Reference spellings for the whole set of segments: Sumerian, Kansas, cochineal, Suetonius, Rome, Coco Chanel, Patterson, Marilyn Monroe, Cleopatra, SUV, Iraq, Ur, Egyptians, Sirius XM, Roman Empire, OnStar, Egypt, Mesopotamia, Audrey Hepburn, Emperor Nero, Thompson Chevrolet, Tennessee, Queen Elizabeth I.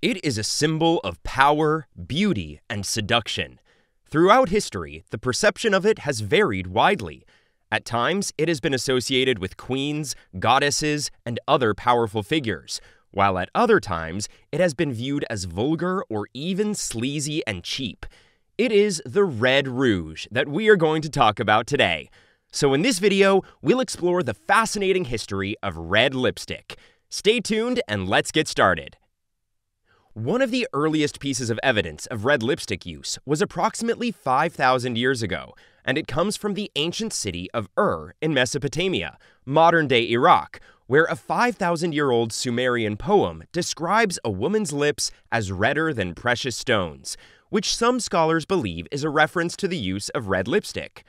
It is a symbol of power, beauty, and seduction. Throughout history, the perception of it has varied widely. At times, it has been associated with queens, goddesses, and other powerful figures, while at other times, it has been viewed as vulgar or even sleazy and cheap. It is the red rouge that we are going to talk about today. So in this video, we'll explore the fascinating history of red lipstick. Stay tuned and let's get started. One of the earliest pieces of evidence of red lipstick use was approximately 5,000 years ago, and it comes from the ancient city of Ur in Mesopotamia, modern-day Iraq, where a 5,000-year-old Sumerian poem describes a woman's lips as redder than precious stones, which some scholars believe is a reference to the use of red lipstick.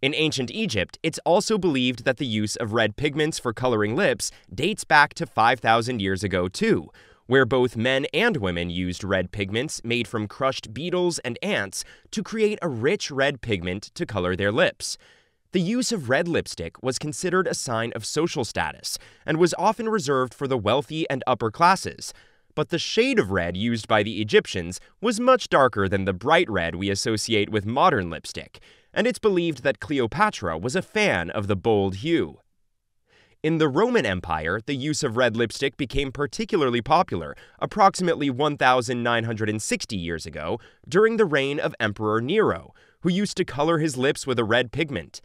In ancient Egypt, it's also believed that the use of red pigments for coloring lips dates back to 5,000 years ago too, where both men and women used red pigments made from crushed beetles and ants to create a rich red pigment to color their lips. The use of red lipstick was considered a sign of social status and was often reserved for the wealthy and upper classes, but the shade of red used by the Egyptians was much darker than the bright red we associate with modern lipstick, and it's believed that Cleopatra was a fan of the bold hue. In the Roman Empire, the use of red lipstick became particularly popular approximately 1,960 years ago during the reign of Emperor Nero, who used to color his lips with a red pigment.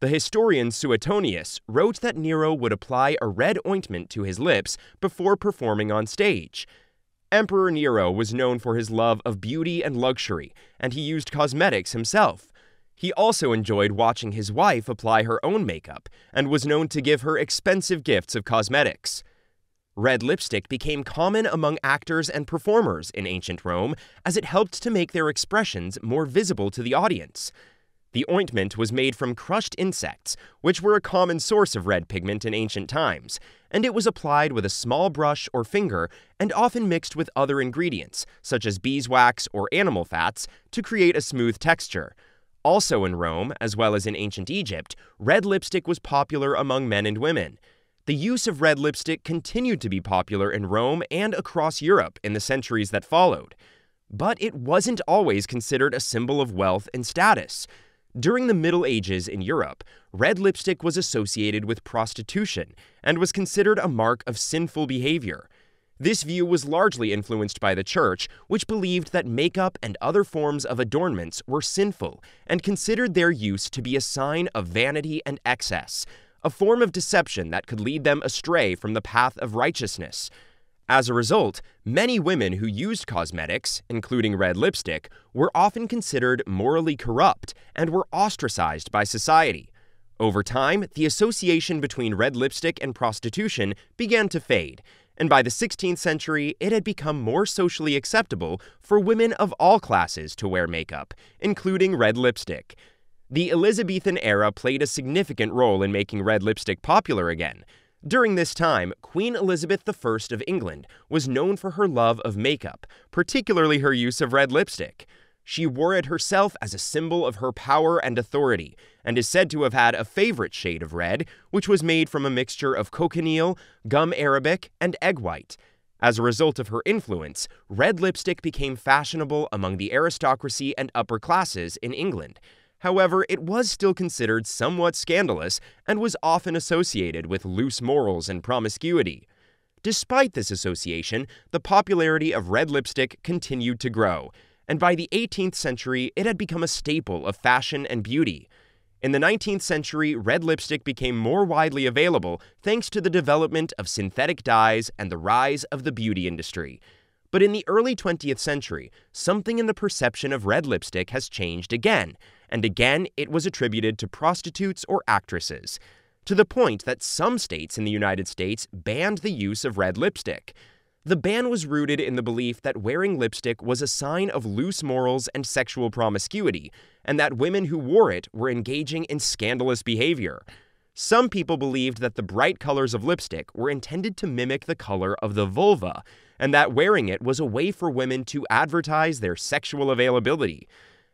The historian Suetonius wrote that Nero would apply a red ointment to his lips before performing on stage. Emperor Nero was known for his love of beauty and luxury, and he used cosmetics himself. He also enjoyed watching his wife apply her own makeup and was known to give her expensive gifts of cosmetics. Red lipstick became common among actors and performers in ancient Rome as it helped to make their expressions more visible to the audience. The ointment was made from crushed insects, which were a common source of red pigment in ancient times, and it was applied with a small brush or finger and often mixed with other ingredients, such as beeswax or animal fats, to create a smooth texture. Also in Rome, as well as in ancient Egypt, red lipstick was popular among men and women. The use of red lipstick continued to be popular in Rome and across Europe in the centuries that followed. But it wasn't always considered a symbol of wealth and status. During the Middle Ages in Europe, red lipstick was associated with prostitution and was considered a mark of sinful behavior. This view was largely influenced by the church, which believed that makeup and other forms of adornments were sinful and considered their use to be a sign of vanity and excess, a form of deception that could lead them astray from the path of righteousness. As a result, many women who used cosmetics, including red lipstick, were often considered morally corrupt and were ostracized by society. Over time, the association between red lipstick and prostitution began to fade, and by the 16th century, it had become more socially acceptable for women of all classes to wear makeup, including red lipstick. The Elizabethan era played a significant role in making red lipstick popular again. During this time, Queen Elizabeth I of England was known for her love of makeup, particularly her use of red lipstick. She wore it herself as a symbol of her power and authority, and is said to have had a favorite shade of red, which was made from a mixture of cochineal, gum arabic, and egg white. As a result of her influence, red lipstick became fashionable among the aristocracy and upper classes in England. However, it was still considered somewhat scandalous and was often associated with loose morals and promiscuity. Despite this association, the popularity of red lipstick continued to grow, and by the 18th century, it had become a staple of fashion and beauty. In the 19th century, red lipstick became more widely available thanks to the development of synthetic dyes and the rise of the beauty industry. But in the early 20th century, something in the perception of red lipstick has changed again, and again it was attributed to prostitutes or actresses, to the point that some states in the United States banned the use of red lipstick. The ban was rooted in the belief that wearing lipstick was a sign of loose morals and sexual promiscuity, and that women who wore it were engaging in scandalous behavior. Some people believed that the bright colors of lipstick were intended to mimic the color of the vulva, and that wearing it was a way for women to advertise their sexual availability.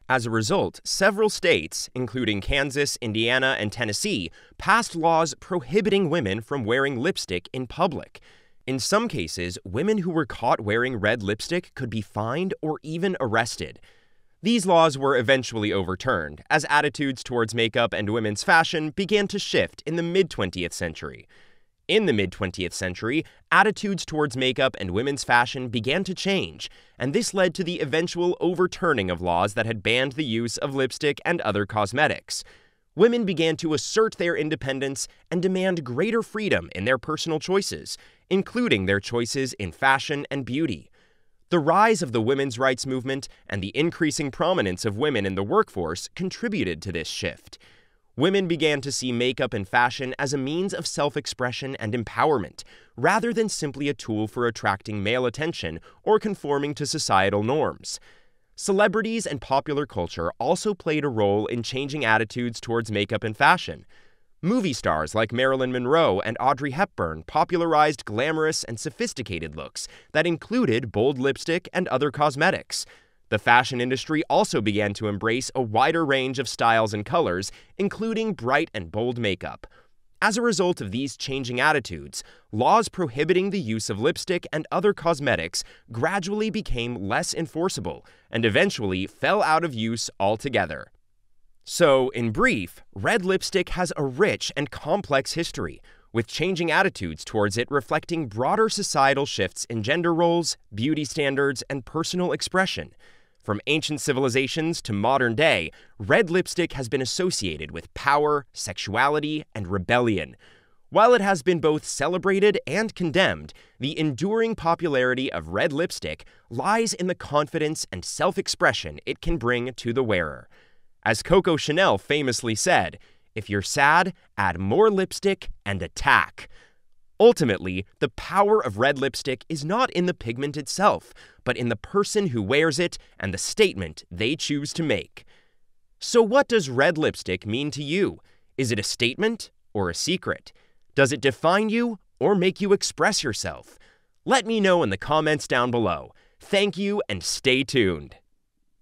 As a result, several states, including Kansas, Indiana, and Tennessee, passed laws prohibiting women from wearing lipstick in public. In some cases, women who were caught wearing red lipstick could be fined or even arrested. These laws were eventually overturned, as attitudes towards makeup and women's fashion began to shift in the mid-20th century. In the mid-20th century, attitudes towards makeup and women's fashion began to change, and this led to the eventual overturning of laws that had banned the use of lipstick and other cosmetics. Women began to assert their independence and demand greater freedom in their personal choices, including their choices in fashion and beauty. The rise of the women's rights movement and the increasing prominence of women in the workforce contributed to this shift. Women began to see makeup and fashion as a means of self-expression and empowerment, rather than simply a tool for attracting male attention or conforming to societal norms. Celebrities and popular culture also played a role in changing attitudes towards makeup and fashion. Movie stars like Marilyn Monroe and Audrey Hepburn popularized glamorous and sophisticated looks that included bold lipstick and other cosmetics. The fashion industry also began to embrace a wider range of styles and colors, including bright and bold makeup. As a result of these changing attitudes, laws prohibiting the use of lipstick and other cosmetics gradually became less enforceable and eventually fell out of use altogether. So, in brief, red lipstick has a rich and complex history, with changing attitudes towards it reflecting broader societal shifts in gender roles, beauty standards, and personal expression. From ancient civilizations to modern day, red lipstick has been associated with power, sexuality, and rebellion. While it has been both celebrated and condemned, the enduring popularity of red lipstick lies in the confidence and self-expression it can bring to the wearer. As Coco Chanel famously said, "If you're sad, add more lipstick and attack." Ultimately, the power of red lipstick is not in the pigment itself, but in the person who wears it and the statement they choose to make. So what does red lipstick mean to you? Is it a statement or a secret? Does it define you or make you express yourself? Let me know in the comments down below. Thank you and stay tuned.